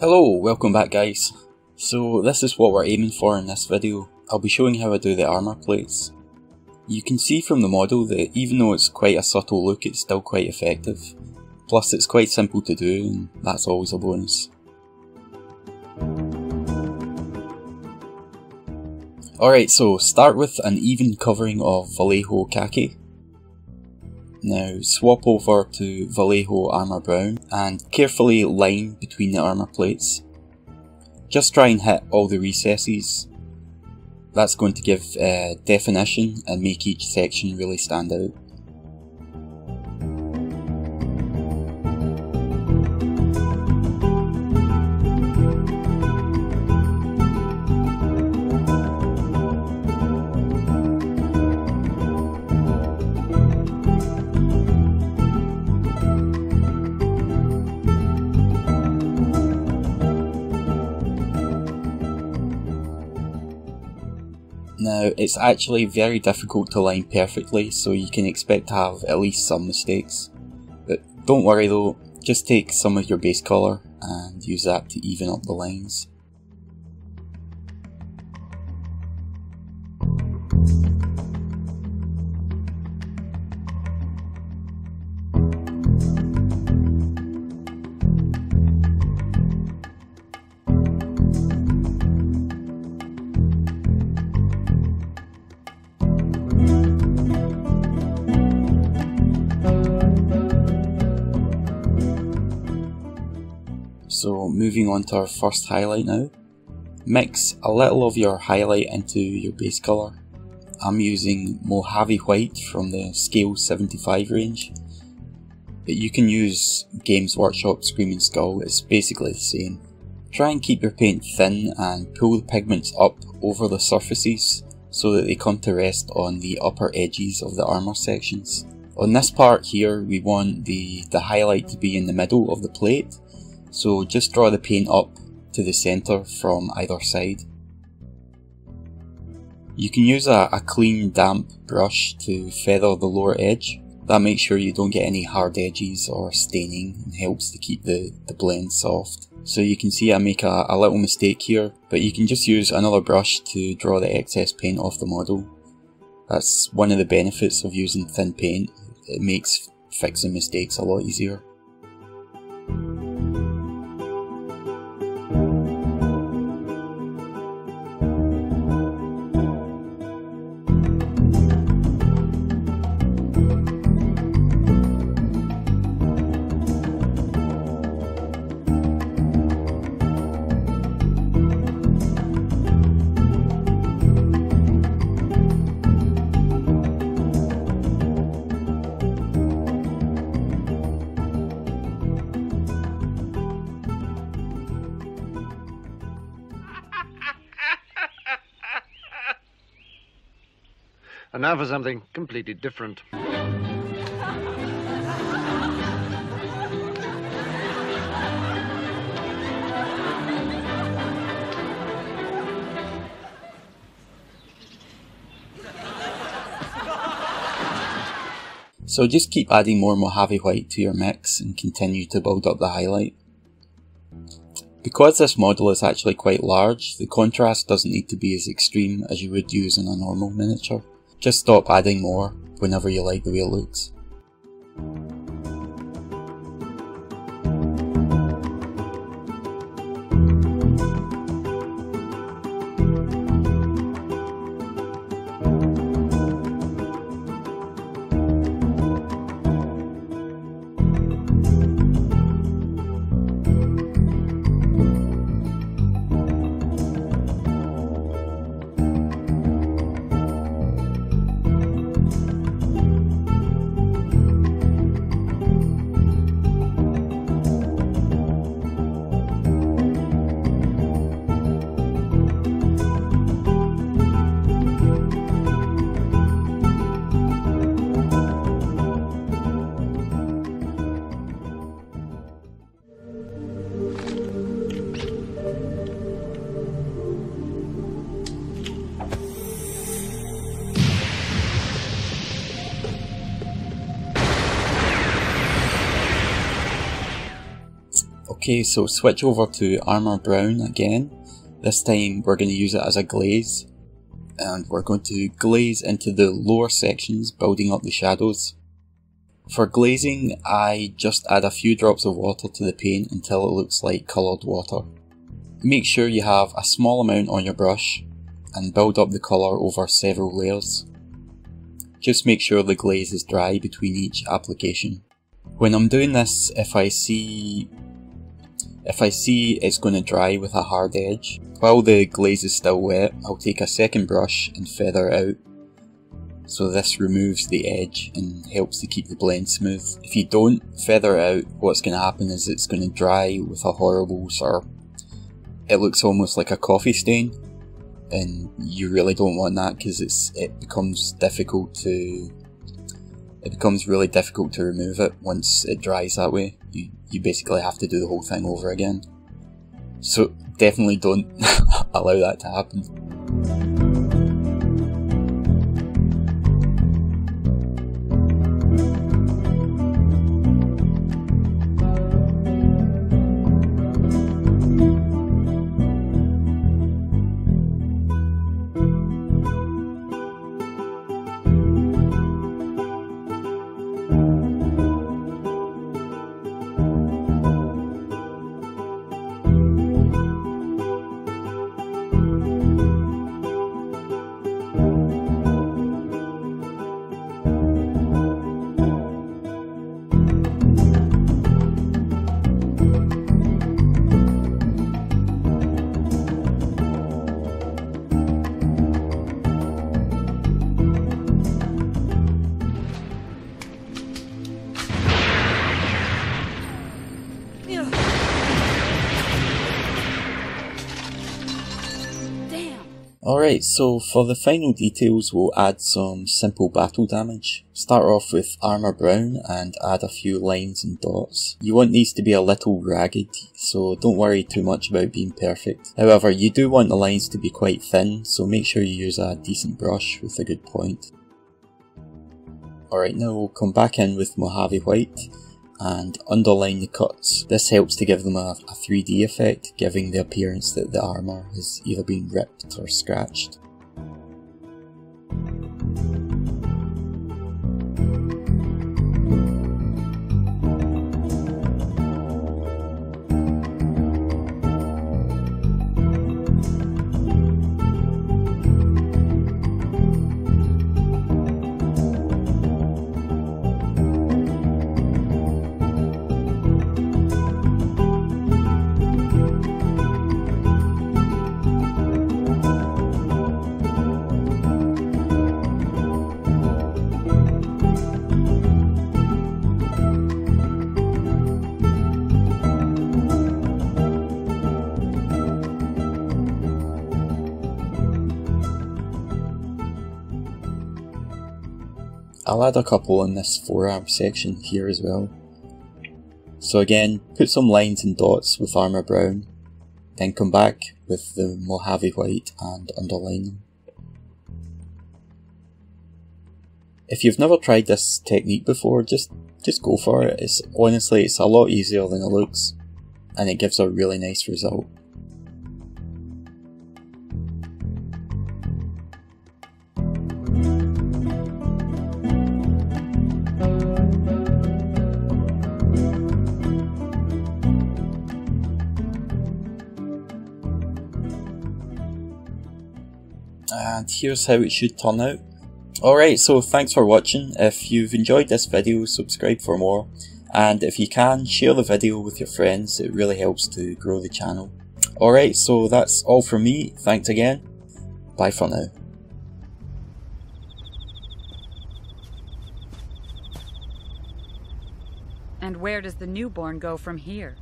Hello, welcome back guys. So this is what we're aiming for in this video. I'll be showing how I do the armour plates. You can see from the model that even though it's quite a subtle look, it's still quite effective. Plus it's quite simple to do and that's always a bonus. Alright, so start with an even covering of Vallejo Khaki. Now swap over to Vallejo Armour Brown and carefully line between the armour plates. Just try and hit all the recesses. That's going to give definition and make each section really stand out. Now, it's actually very difficult to line perfectly, so you can expect to have at least some mistakes. But don't worry though, just take some of your base colour and use that to even up the lines. So moving on to our first highlight now. Mix a little of your highlight into your base colour. I'm using Mojave White from the Scale 75 range, but you can use Games Workshop Screaming Skull, it's basically the same. Try and keep your paint thin and pull the pigments up over the surfaces so that they come to rest on the upper edges of the armour sections. On this part here we want the highlight to be in the middle of the plate. So just draw the paint up to the centre from either side. You can use a clean damp brush to feather the lower edge. That makes sure you don't get any hard edges or staining and helps to keep the blend soft. So you can see I make a little mistake here, but you can just use another brush to draw the excess paint off the model. That's one of the benefits of using thin paint, it makes fixing mistakes a lot easier. And now for something completely different. So just keep adding more Mojave White to your mix and continue to build up the highlight. Because this model is actually quite large, the contrast doesn't need to be as extreme as you would use in a normal miniature. Just stop adding more whenever you like the way it looks. Okay, so switch over to Armour Brown again. This time we're going to use it as a glaze, and we're going to glaze into the lower sections, building up the shadows. For glazing, I just add a few drops of water to the paint until it looks like coloured water. Make sure you have a small amount on your brush and build up the colour over several layers. Just make sure the glaze is dry between each application. When I'm doing this, if I see it's going to dry with a hard edge, while the glaze is still wet, I'll take a second brush and feather it out. So this removes the edge and helps to keep the blend smooth. If you don't feather it out, what's going to happen is it's going to dry with a horrible sort of, it looks almost like a coffee stain, and you really don't want that because it becomes really difficult to remove it once it dries that way. You basically have to do the whole thing over again. So definitely don't allow that to happen. Alright, so for the final details we'll add some simple battle damage. Start off with Armour Brown and add a few lines and dots. You want these to be a little ragged, so don't worry too much about being perfect. However, you do want the lines to be quite thin, so make sure you use a decent brush with a good point. Alright, now we'll come back in with Mojave White and underline the cuts. This helps to give them a 3D effect, giving the appearance that the armour has either been ripped or scratched. I'll add a couple in this forearm section here as well. So again, put some lines and dots with Armour Brown, then come back with the Mojave White and underline them. If you've never tried this technique before, just go for it. Honestly, it's a lot easier than it looks, and it gives a really nice result. And here's how it should turn out. Alright, so thanks for watching. If you've enjoyed this video, subscribe for more, and if you can, share the video with your friends. It really helps to grow the channel. Alright, so that's all from me. Thanks again. Bye for now. And where does the newborn go from here?